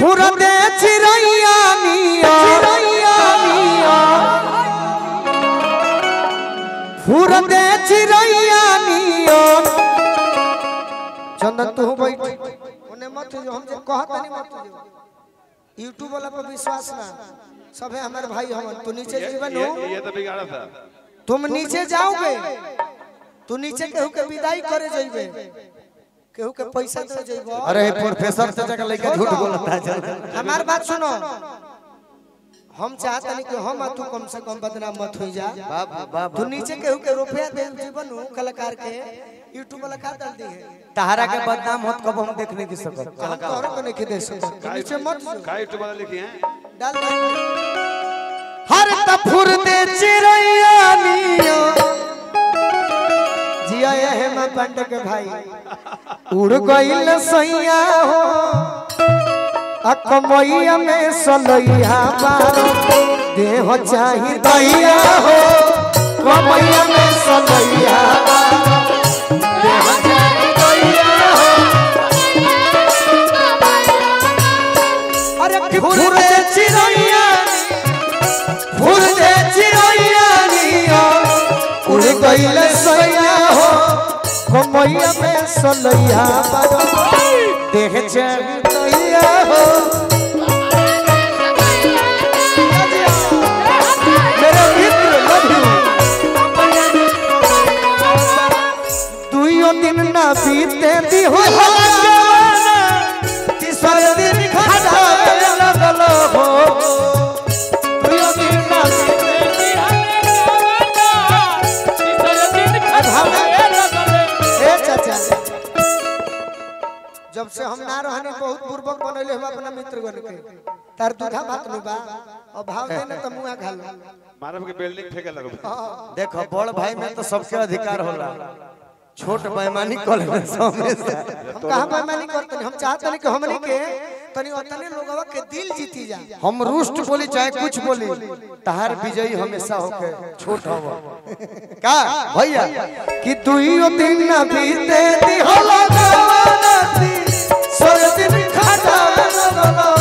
खुरदे चिरैया मिया खुरदे चिरैया मिया चंदन तू बैठ ओने मत जो हम जे कहत नहीं मत जो YouTube वाला पर विश्वास ना सबे हमारे भाई हमन तू नीचे जीवन हो ये तो बिगाड़ा था तुम नीचे जाओगे तू नीचे केहू के विदाई करे जइबे केहू के पैसा दे जइबो। अरे प्रोफेसर से जगह लेके झूठ बोलता चल हमार बात सुनो हम चाहत नहीं कि हम तू कम से कम बदनाम मत हो जा तू नीचे केहू के रुपया दे जीवन कलाकार के YouTube वाला का डाल दी है तहारा के बदनाम होत कब हम देखने की सकत कलाकार और को नहीं दे सकत नीचे मत का YouTube वाला लिखी है डाल हर तफुर दे चिरैया मिया जिया है मैं पंड के भाई उड़ गइल सैया हो अकमैया में सलैया बारो देह चाहि दैया हो कमैया में सलैया बारो देह चाहि दैया हो अरे खुरदे चिरैया खुरदे चिरैया उड़ गइल सैया हो कमैया में सलैया बारो देह चाहि दैया हो मेरे मित्र लभू दुइयो दिन ना बीते दी हो तीसर दिन खसा लगल हो दुइयो दिन ना जब से हम ना रहने बहुत पूर्वक बनले हम अपना मित्रगण के तार दूधा बात नु बा और भाव देने त मुआ घाल मारब के बिल्डिंग ठेके लगब देखो बड़ भाई में तो सबके अधिकार होला छोट बेईमानी करले सामने से कहां बेईमानी करतनी हम चाहत नहीं कि हमनी के तनी ओतने लोगवा के दिल जीती जा हम रुष्ट बोली चाहे कुछ बोली तार विजयी हमेशा होके छोट हवा का भैया कि दुइयो दिन ना बीते दी होला जवानी सोल दिन खाता लगलो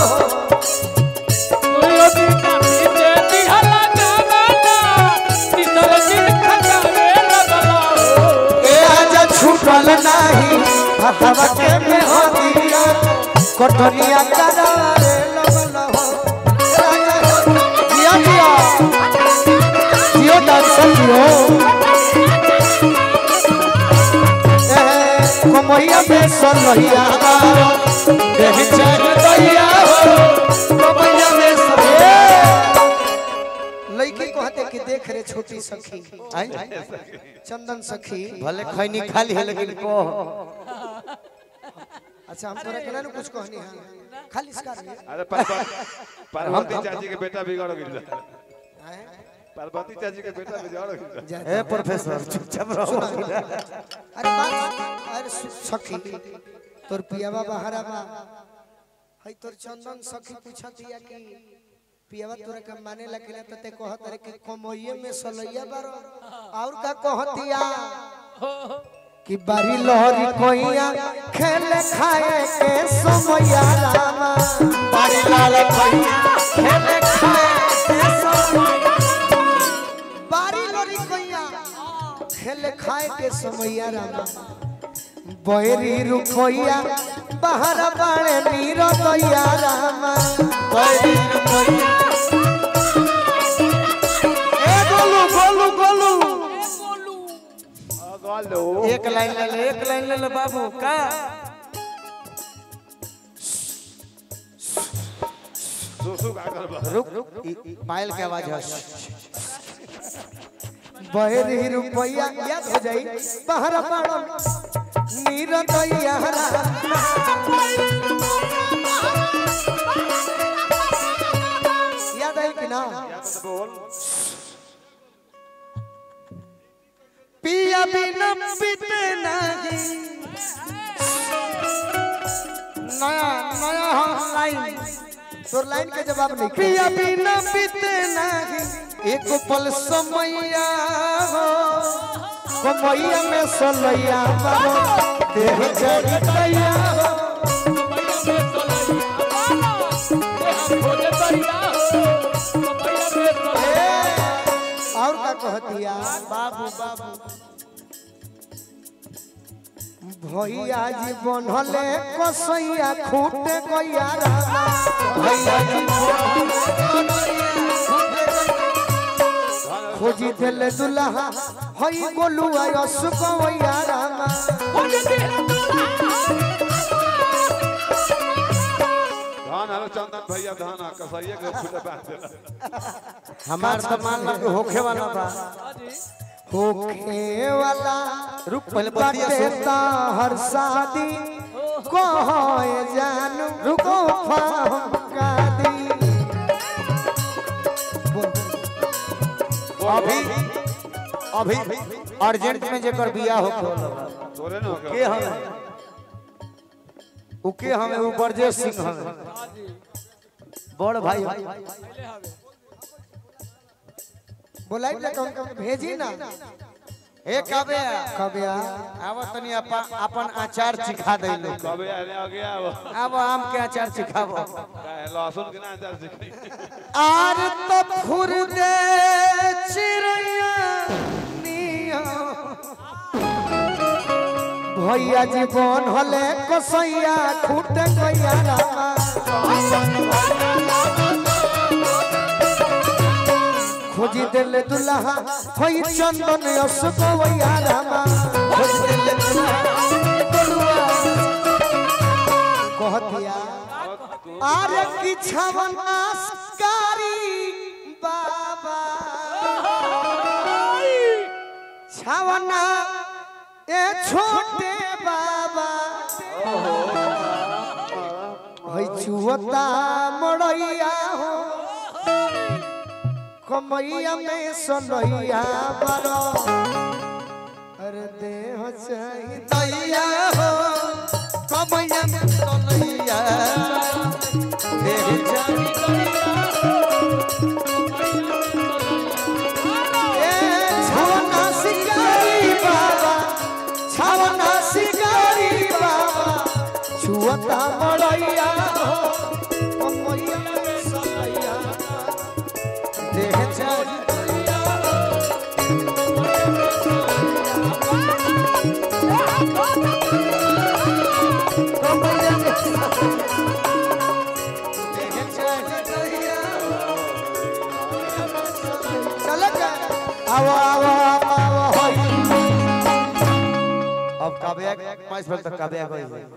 दुइयो दिन ना बीते दी होला जवानी सोल दिन खाता लगलो ए आजा छुपल नाही हथवा के में हो दिया कोठनिया करा रे लगल हो जिया जिया जियो दास जियो ए कमैया में सलैया बारो देह चाहि दैया हो कमैया में सलैया लइकी कहते कि देख रे छोटी सखी आई चंदन सखी भले खैनी खाली है लेकिन को अच्छा हम तोरा केना न कुछ कहनी है खाली इसका अरे पार्वती चाची के बेटा बिगड़ गेल हैं पार्वती चाची के बेटा बिगड़ गेल ए प्रोफेसर चुपचाप रहो अरे अरे सखी तोर पियावा बहारा बा हई तोर चंदन सखी पूछतिया कि पियावा तोरा के माने लकेला त ते कहत रे कि कमैये में सलैया बारो और का कहतिया कि बारी लहरी कोइया खेले खाए के समया रामा बारी लाल कोइया खेले खाए के समया बारी लहरी कोइया खेले खाए के समया रामा बैरी रुकोइया बाहर बाणे नीरो दैया रामा बैरी रुकोइया ए गोलू गोलू गोलू एक लाइन ले लो बाबू का रुक माइल की आवाज है बहरी रुपया याद हो जाई बहरा पाड़ो नीरत यारा याद आई कि ना पिया बिना पीते नहीं नया नया लाइन तो लाइन के जवाब नहीं पिया बिना पीते नहीं एक पल समैया हो कमैया में सलैया बारो देह चाहि दैया हो कमैया में सलैया बारो कहतिया बाबू बाबू भैया जी बनले कसैया खूटे गैया रामा भैया जी खोजी देले दुल्हा हई गोलुआ यसुक गैया रामा खोजी देले धान हल चंदन भैया धाना कसैया के खूटे बांध देला हमार सामान के होखे वाला बा होखे वाला रुक पहले बतेता हर शादी को होए जान रुको फाका दी अभी अभी अर्जेंट में जेकर बियाह होखो तोरे न के हम उके हमें उ बरजेश सिंह हमें बड़ भाई बोलाई ना कौन कौन भेजी ना हे कबे कबे आव तनी अपन अचार सिखा दे लो कबे आ गया अब आम के अचार सिखाओ लहसुन के ना अचार सिखाई आर तो खुर दे चिरैया निया भैया जी बन होले कसैया खूटे गैया रामा खोजी देले दुल्हा होई चंदन यसको वैया रामा खोजी देले दुल्हा गोलुआ कहतिया आरे की छवन आसकारी बाबा छवना ए छोटे बाबा होई चुवता मड़ैया हो कमैया में सनैया बरो अरे देह चाहि दैया हो कमैया में सनैया देह चाहि दैया ए छवना सिकारी बाबा छवना सिकारी बाबा छुअता मड़ैया हो कमैया में सनैया अब काव्या 5 बजे तक काव्या